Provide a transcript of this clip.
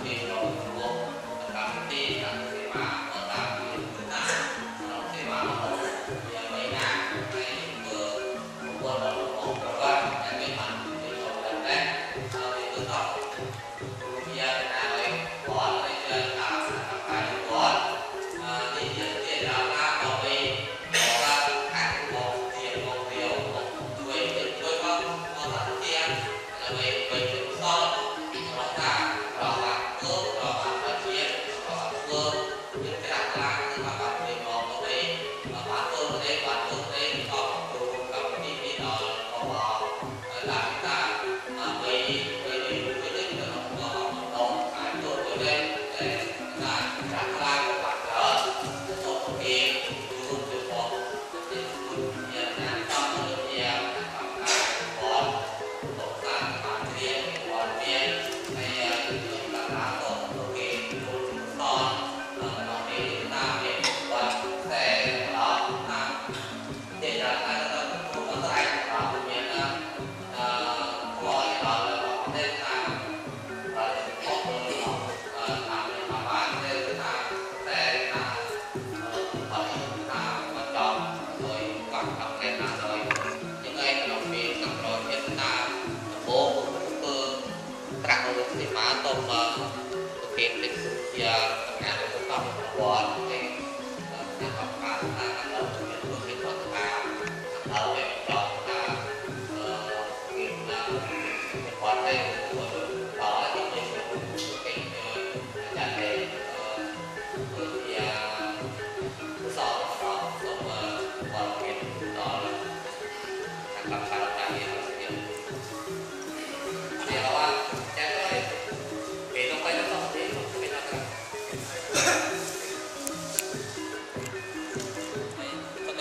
Hãy subscribe cho kênh Ghiền Mì Gõ để không bỏ lỡ